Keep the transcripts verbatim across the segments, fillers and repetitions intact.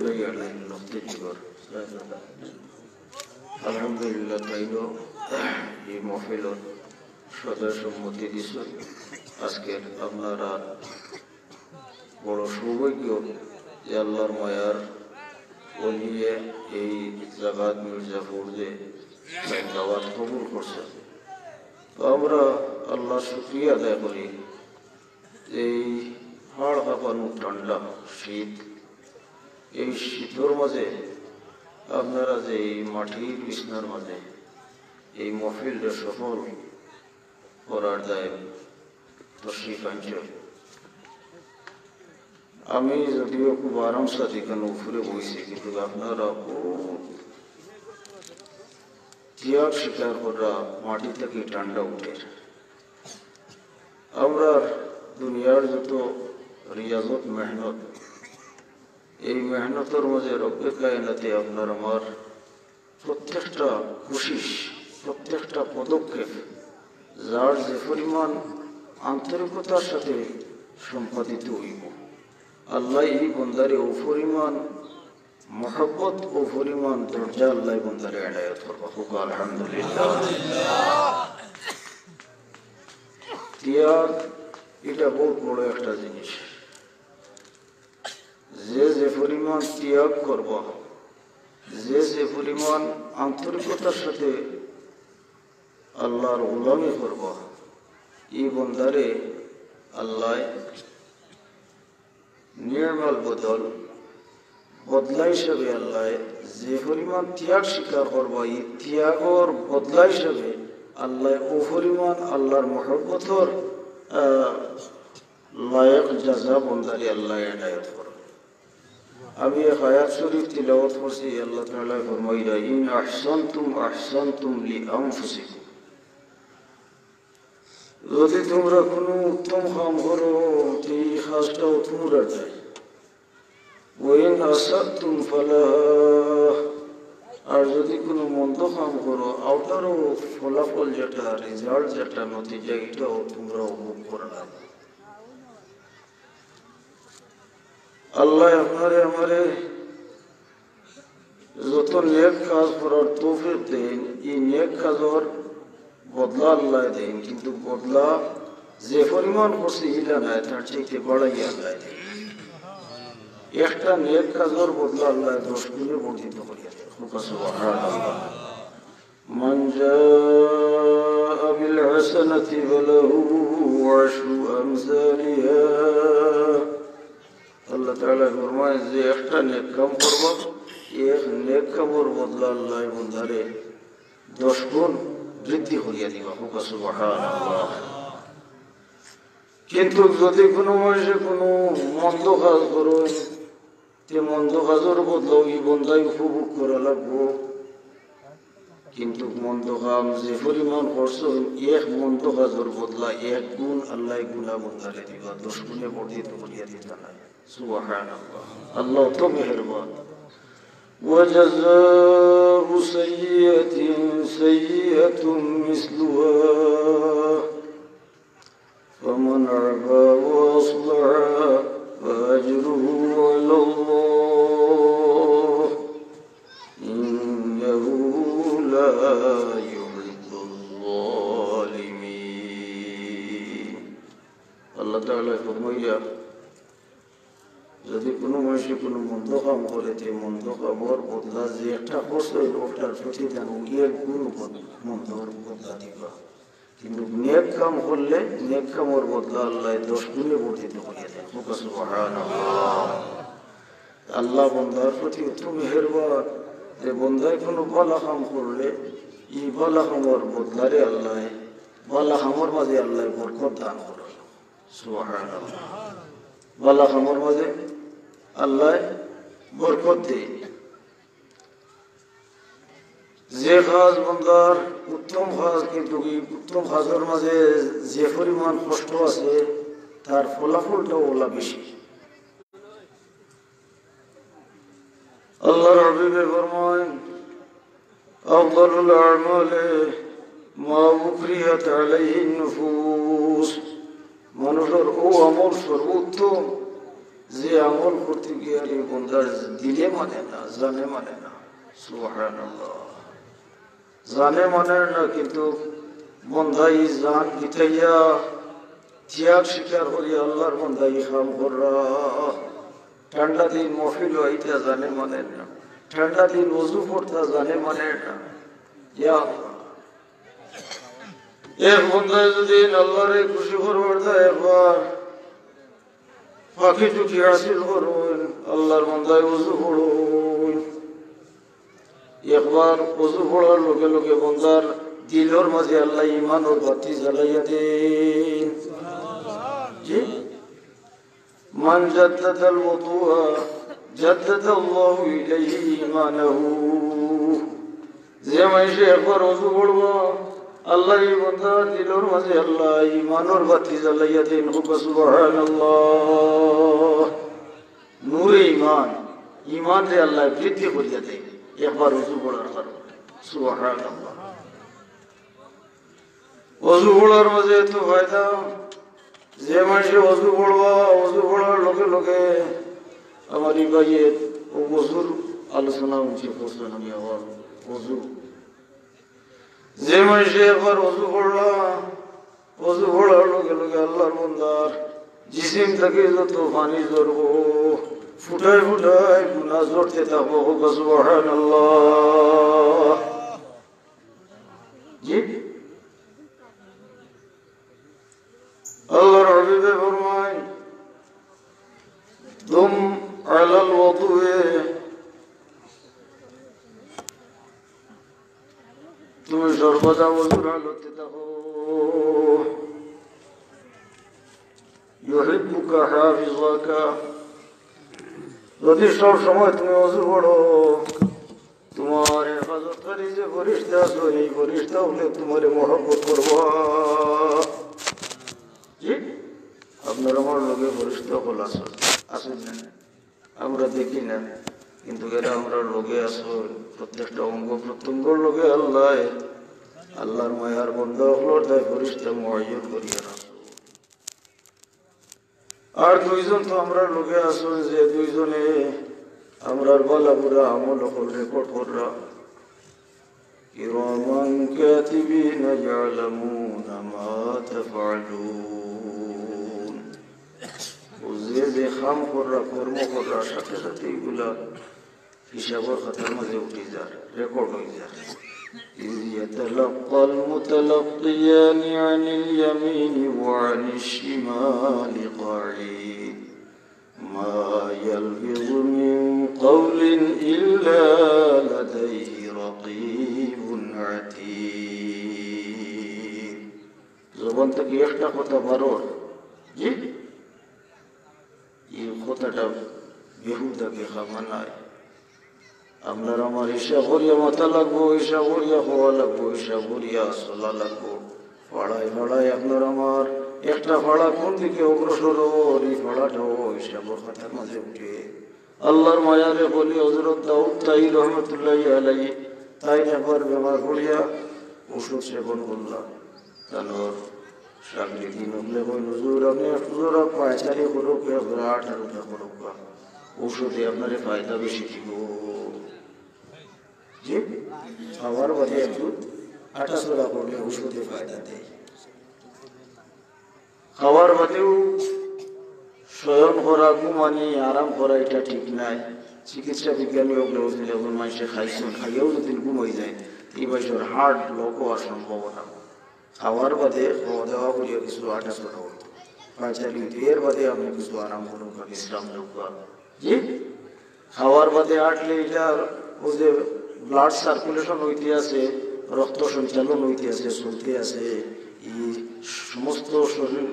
अल्हम्दुलिल्लाह ताइनो ये महफिलों सदस्य सम्मति दिशा आज के अपना रात बड़ा सौभाग्य ये अल्लाहर मायार उन्हीं ये जगत मिर्जापुर दे दावत कबूल कर सके तो हमरा अल्लाह शुक्रिया दे करी ये हाड़ का पनु ठंडा शीत ये शीतोर मजे अपनारा जे माटी बिस्नार मजे ये महफिल दे सफल करार दाय तशरीफ आनछे आमी जदिव खूब आराम साथी कान उफरे बइछि किन्तु आपनारा त्याग स्वीकार करा माटी थेके ठंडा उठे आमरा दुनियार जत रियाजत मेहनत এই মেহনতের মাঝে রব্বে কায়নাতে আপনার আমার প্রত্যেকটা কোশিশ প্রত্যেকটা পদক্ষেপ যার যে পরিমাণ আন্তরিকতার সাথে সম্পাদিত হইব আল্লাহ এই বন্দারে ও পরিমাণ মহব্বত ও পরিমাণ দরজা আল্লাহ বন্দারে হেদায়েত করবে হোক আলহামদুলিল্লাহ। ত্যাগ এটা বহুত বড় একটা জিনিস जे जे परिमाण त्याग करब जे जे परिमाण आंतरिकतार साथे आल्लाहर गुलामी करब ई बंदारे आल्लाह निर्मल बदल बदला हिसाब आल्लाह जे परिमाण त्याग स्वीकार करब ई त्यागर बदला हिसाब आल्लाह ओ परिमाण आल्लाहर महब्बतर लायक जजा बंदारे आल्लाह हेदायत करब। अभी एक आयत शरीफ तिलावत करसी अल्लाह ताला फरमाइरा इन अहसनतुम अहसनतुम लिअनफुसिकुम यदि तुमरा कोनो उत्तम काम करो तो ई खासटाओ तुम्हारा जाए व इन असअतुम फलाह और यदि कोनो मंद काम करो आउटारो फलाफल जेटा रिजल्ट जेटा नतीजा एटाओ तुम्हारा उपभोग करना अल्लाह हमारे हमारे जो तो नेक काज करार तौफीक दें ये नेक काज और बदला अल्लाह दें किन्तु बदला जे परिमाण करछे इला ना तार चेये बढ़ाइया अल्लाह दें एकटा नेक काज और बदला अल्लाह दस गुणे वर्धित करिया देन सुबहानाल्लाह। मन जाअ बिल हसनति फलहू अशरु अमसालिहा अल्लाह ताला फरमाए जे एकटा नेक काम करबो एक नेक कामर बदला अल्लाह बन्दारे दस गुण বৃদ্ধি করিয়া দিবা হুক সুবহানাল্লাহ। কিন্তু যদি কোনো মানুষে কোনো মন্দ কাজ করো তে মন্দ কাজের বদলা ওই বন্দাই উপভোগ করা লাগবো কিন্তু মন্দ কাম যে পরিমাণ করছো এক মন্দ কাজের বদলা এক গুণ আল্লাহ গুণা বন্দারে দিবা দশ গুণে বর্ধিত করিয়া দিতা না अल्लाह तो मेहरबान। वजज़ाउ सय्यअतिन सय्यअतुम मिस्लुहा फमन अअबा वअस्लहा फअजरुहु अलल्लाह इन्नहु ला युहिब्बुल ज़ालिमीन। अल्लाह ताआला फरमाया যদি কোনো মানুষে কোনো মন্দ কাম করে তে মন্দ কামর বদলা যে একটা করছে ওটার প্রতিদান এক গুণ মন্দর বদলা দিবা কিন্তু নেক কাম করলে নেক কামর বদলা আল্লাহ দশ গুণে বর্ধিত করিয়া দেন সুবহানাল্লাহ। আল্লাহ বন্দার প্রতি এত মেহেরবান যে বন্দায় কোনো ভালো কাম করলে এই ভালো কামর বদলারে আল্লাহ ভালো কামর মাঝে আল্লাহ বরকত দান করে সুবহানাল্লাহ। ভালো কামর মাঝে আল্লাহ বরকত দেয় যে কাজ বন্দার উত্তম কাজ কিন্তু উত্তম কাজের মাঝে যে পরিমাণ কষ্ট আছে তার ফলাফলটাও ওলা বেশি। আল্লাহর হাবিবে ফরমান আফদালুল আমালে মা উকরিহাত আলাইহিন নুফুস মানুষের ও আমল সর্বোত্তম जे আমল করতে গিয়ে বন্দার দিলে মানে না, জানে মানে না। সুবহানাল্লাহ, জানে মানে না কিন্তু বন্দাই জান গিতাইয়া ত্যাগ স্বীকার করি আল্লাহর বন্দাই কাম কররা। ঠান্ডা দিন মহফিল হইতে জানে মানে না, ঠান্ডা দিন ওযু করতে জানে মানে না। ইয়া এক বন্দা যদি আল্লাহর খুশি করবার যায় একবার পাখি চুকি হাসিল করুন, আল্লাহর বন্দায় ওযু করুন। একবার ওযু করার লগে লগে বন্দার দিলের মাঝে আল্লাহ ইমান ও বাতি জ্বালাইয়া দেন। মান জাদ্দাদাল ওযুআ জাদ্দাদাল্লাহু ইলাইহি ঈমানাহু। যে মাইশে একবার ওযু করব আল্লাহ এই বন্দার দিলের মাঝে আল্লাহ ইমানের বাতি জ্বালাইয়া দেন। সুবহানাল্লাহ, নূরে ঈমান, ঈমান রে আল্লাহ বৃদ্ধি করিয়া দেন একবার ওযু করার কারণে। সুবহানাল্লাহ, ওযু করার মাঝে এত ফায়দা। যে মানুষে ওযু করবা ওযু করার লোকে লোকে আমার এই ভাইয়ের ওযুর আলোচনা উঠে পড়ছেন। আমি আবার ওযু, যে মানুষে একবার ওযু করলা ওযু করার লোকে লোকে আল্লাহর বন্দার জিসিম থেকে যত পানি জড়বো ফুটায় ফুটায় গুনাহ জড়তে থাকবো। সুবহানাল্লাহ। জি আল্লাহর হাবিবে ফরমায় দুম আলাল ওযুয়ে, তুমি সর্বদা ওযুর হালতে থাকো। ইউহিব্বুকা হাফিজুকা, যদি সব সময় তুমি ওযু করো তোমার হেফাজতকারী যে ফেরেশতা আছে এই ফেরেশতা হলে তোমার মহব্বত করবা। আপনার আমার লোকে ফেরেশতা হল আসল আসল না, আমরা দেখি না কিন্তু এরা আমরা লোকে আসল। প্রত্যেকটা অঙ্গ প্রত্যঙ্গর লোকে আল্লাহ আল্লাহর মায়ার বন্ধ হল তাই ফেরেশতা মুআয়্যান করিয়া রাখল। আর দুইজন তো আমরা লোকে আসল যে দুইজনে আমরার বালা বুড়া আমল হল রেকর্ড কররা। কিরামান কাতিবিন ইয়ালামুনা মা তাফআলুন, যে যে খাম কররা কর্ম করার সাথে সাথে এইগুলা হিসাবের খাতার মাঝে উঠে যায়, রেকর্ড হয়ে যায়। ইয়াতালাক্কাল মুতালাক্কিয়ানি আনিল ইয়ামিনি ওয়া আনিশ শিমালি ক্বাঈদ, মা ইয়ালফিযু মিন ক্বাউলিন ইল্লা লাদাইহি রাকীবুন আতীদ। জবান থেকে একটা কথা বারো, জি এই কথাটা বেহুদা বেখামা নাই। আপনার আমার হিসাব করিয়া মাথা লাগবো, হিসাব করিয়া হওয়া লাগবো, হিসাব করিয়া চলা লাগবো। ভাড়ায় ভাড়ায় আপনার আমার একটা ভাড়া কোন দিকে অগ্রসর হল এই ভাড়াটাও হিসাবের খাতার মাঝে উঠে। আল্লাহর মায়ারে বলি হযরত দাউদ তাই রহমতুল্লাহি আলাইহি তাই একবার ব্যবহার করিয়া ওষুধ সেবন করলাম। তানোর সামনে দিন হলে কই হুজুর আপনি হুজুরা পায়চারি করুক আট হাজার করুক ঔষধে আপনার ফায়দা বেশি দিব। জি আমার বাড়ি একটু আটাশোরা করলে ঔষধে ফায়দা দেয়। খাওয়ার বাদেও শয়ন করা ঘুমানি আরাম করা এটা ঠিক নাই। চিকিৎসা বিজ্ঞানী হলে যখন মানুষে খাইছেন খাইয়েও যদি ঘুমাই যায় এই বয়সের হার্ট ব্লক হওয়ার সম্ভাবনা। খাওয়ার বাদে খাওয়া দাওয়া করিয়া কিছু আটা চোটা হতো পাঁচালি, এর বাদে আপনি কিছু আরাম করুন বা বিশ্রাম লুকা। জি খাওয়ার বাদে আটলে এটার ও যে ব্লাড সার্কুলেশন হইতে আছে, রক্ত সঞ্চালন হইতে আছে, চলতে আছে, এই সমস্ত শরীর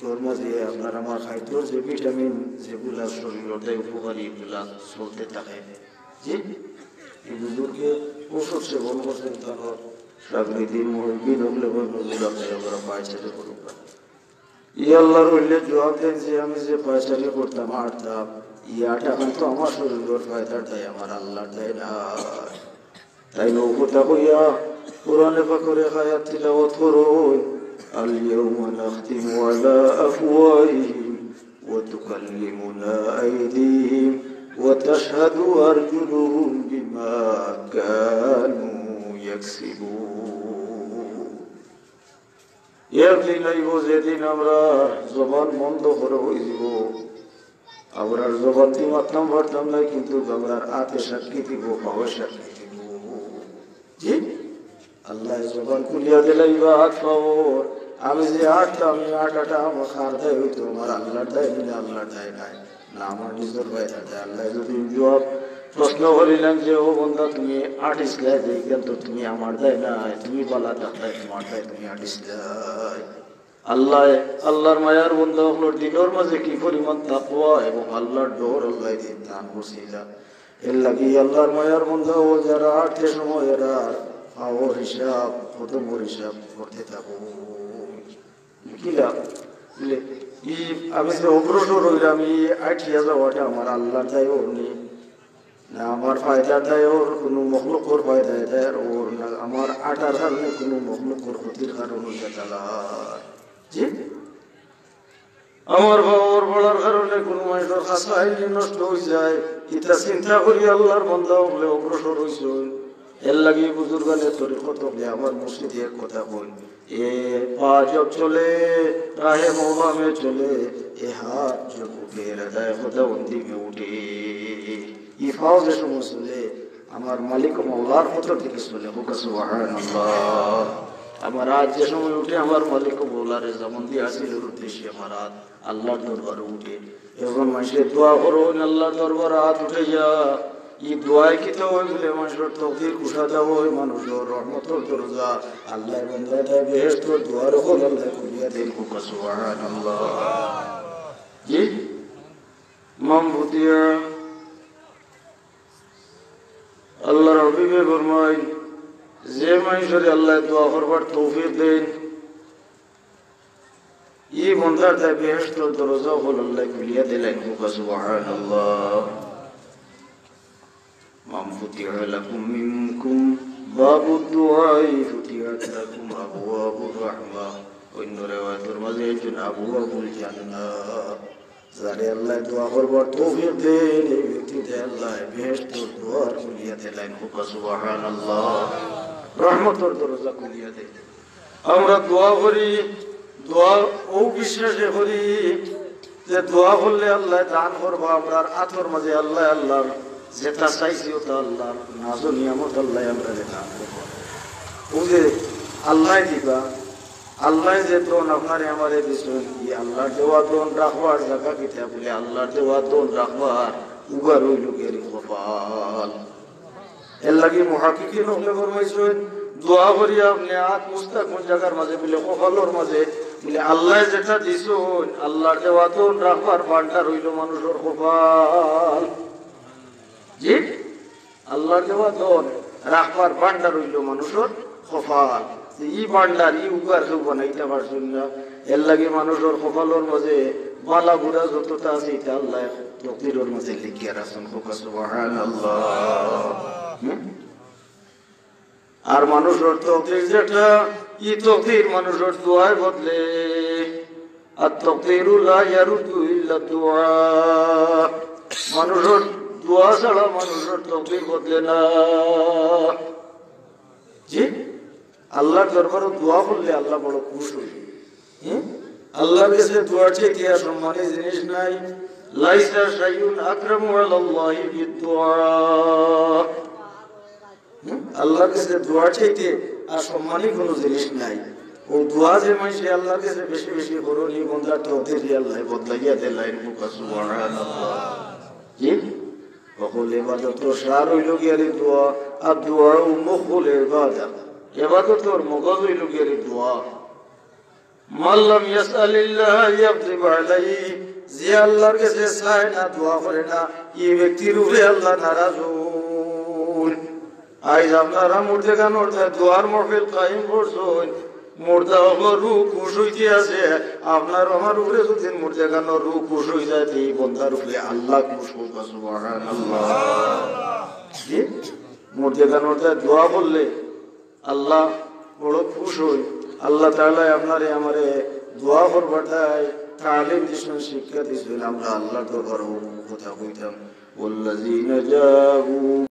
তোর মাঝে আপনার আমার খাদ্যর যে ভিটামিন যেগুলা শরীরটাই উপকারী এগুলা চলতে থাকে। জি এই বুজুর্গে ওষুধ সেবন করছেন। তারপর রাগনি দিন মুরগি ঢুকলে আমরা পায়চারি করব। ই আল্লাহর হইলে জবাব দেন যে আমি যে পায়চারি করতাম হাঁটতাম ই আটা কিন্তু আমার শরীরের ফায়দার দেয় আমার আল্লাহ দেয় না। তাই নৌকোটা কইয়া কোরআনে পাকরে আয়াত তিলাওয়াত করুন। আল ইয়াউমা নাখতিমু আলা আফওয়াহিহিম وتكلمنا أيديهم وتشهد أرجلهم بما كانوا يكسبون يقين أيبو زيدين أمرار زبان مندو خرو إذبو أمرار زبان دي مطنم بردم لكن دو أمرار آت شكي تبو باو شكي تبو جي الله زبان كليا دلائبا آت باور আমি যে আটটা আমি আটাটা আমার খার দেয় হইতো আমার আল্লাহর দেয় মিলে আল্লাহর দেয় নাই না আমার নিজের ভাই থাকে আল্লাহ যদি জবাব প্রশ্ন করিলেন যে ও বন্ধা তুমি আট ইসলাই দেয় কিন্তু তুমি আমার দেয় নাই তুমি বলা দেয় তোমার দেয় তুমি আট ইসলাই আল্লাহ আল্লাহর মায়ার বন্ধা হলোর দিনের মাঝে কি পরিমাণ তাকওয়া এবং আল্লাহর ডর আল্লাহ দিন দান করছিলা এর লাগি আল্লাহর মায়ার বন্ধা ও যারা আটে সময় এরা আমার হিসাব কত মোর হিসাব করতে থাকো অগ্রসর হইলাম এই আইটিয়া যাওয়াটা আমার আল্লাহর দায় ওর নেই না আমার ফায়দার দায় ওর কোনো মখলুকর ফায়দায় দেয় ওর না আমার আটার কারণে কোনো মখলুকর ক্ষতির কারণ যে আমার বা ওর বলার কারণে কোনো মানুষের কাছে আইনি নষ্ট হয়ে যায় এটা চিন্তা করি আল্লাহর বন্ধা হলে অগ্রসর হয়েছে এর লাগে বুজুর্গানে তরিকত হলে আমার মসজিদের কথা বলি ये पाँव जब चले राहे मोबा में चले ये हाथ जब उठे रदाय खुदा उन्दी में उठे ये पाँव जैसे मुसले हमार मालिक मौलार खुदा दिल सुले हो कसवाहन अल्लाह हमारा आज जैसे में उठे हमार मालिक मौलार ज़मान्दी आसील रुद्देशी हमारा अल्लाह दरबार उठे एवं मशे दुआ करो न अल्लाह दरबार आत उठे जा ये दुआएं कितना होए मिले मशरूत तो फिर कुशादा होए मनुष्यों रहमत और दुर्गा अल्लाह बंदा था बेहस्त और दुआ रखो अल्लाह कुलिया दिल को कसवाहा अल्लाह ये मामूदिया अल्लाह रब्बी में बरमाई ज़ेमाई शरी अल्लाह दुआ फरवर तोफीर दें ये बंदा था बेहस्त और दुर्गा होल अल्लाह कुलिया दिल को कसवाहा अल्लाह من فتح لكم منكم باب الدعاء فتحت لكم أبواب الرحمة وإن رواية المزيد أبواب الجنة زاري الله دعا قربا توفيق دين ابتدى الله بهشت الدعاء كلية لأنك سبحان الله رحمة الدرزة كلية أمر الدعاء غري دعاء أو بشرش غري دعاء قل الله دعا قربا أمرار أطور مزي الله الله जेता साइज़ होता अल्लाह नाज़ो नियामत अल्लाह हमरा देता उसे अल्लाह दीपा अल्लाह जेतो नफ़ारे हमारे बिस्मिल ये अल्लाह देवा दोन रखवार जगा कितना बोले अल्लाह देवा दोन रखवार उगर हुई लुकेरी ख़ुफ़ाल इल्लगी मुहाकिकी नोकले फरमाइशों दुआ करिया अपने आँख मुस्ताक मुंजगर मज़े मिले ख़ुफ़ाल और मज़े मिले अल्लाह जेता दिसों अल्लाह देवा दोन रखवार बांटा हुई लो मनुष्य और ख़ुफ़ाल जी अल्लाह के बाद और राखवार बांडर हुईलो मनुष्य ख़ुफ़ाल ये बांडर ये उगार से बनाई था बात सुनना अल्लाह के मनुष्य और ख़ुफ़ाल और मज़े बाला बुरा जो तो ताज़ी था अल्लाह तोफ़ीर और मज़े लिखिया रसूल को कसवाहन अल्लाह आर मनुष्य और तोफ़ीर जटा ये तोफ़ीर मनुष्य और दुआ है बदले अत्तोफ़ीरु ला यरुदु इल्ला दुआ मनुष्य दुआ सड़ा मनुष्य तोफ़ीर बदले ना जी अल्लाह दरबार दुआ करले अल्लाह बड़ा खुश हुए अल्लाह के से दुआ ठीक किया सम्मानी जिनिश नहीं लाइसा शायुन अक्रमु अल्लाही बिद्दुआ अल्लाह के से दुआ ठीक किया असम्मानी कुनो जिनिश नहीं और दुआ से मानसे अल्लाह के से बेशी बेशी करो नहीं बंदा तोफ़ीर ये अल्लाह बदलाया दे लाइन को कसुबान जी बखुल इबादत तो शारों लोग यारी दुआ अब दुआओं मुखुल इबादत इबादत और मुगज़ों लोग यारी दुआ मल्लम यस्अलिल्लाह यब्दिब अलही ज़ियाल्लार के से साहे ना दुआ करे ना ये व्यक्ति रूहे अल्लाह नाराज़ून आइज़ अपना राम उड़ते का नोड़ता दुआर मौक़िल कायम बोर्सोन मुर्दा अपना रूह कुशुई किया से आपना रोमा रूपरे तो दिन मुर्दा का ना रूह कुशुई जाती बंदा रूपरे अल्लाह कुशुई का सुबहान अल्लाह ये मुर्दा का नोटा दुआ बोले अल्लाह बड़ो कुशुई अल्लाह ताला अपना रे हमारे दुआ कर बढ़ता है تعليم دشمن شكات إسلام الله كبره وتقويتهم والذين جاءوا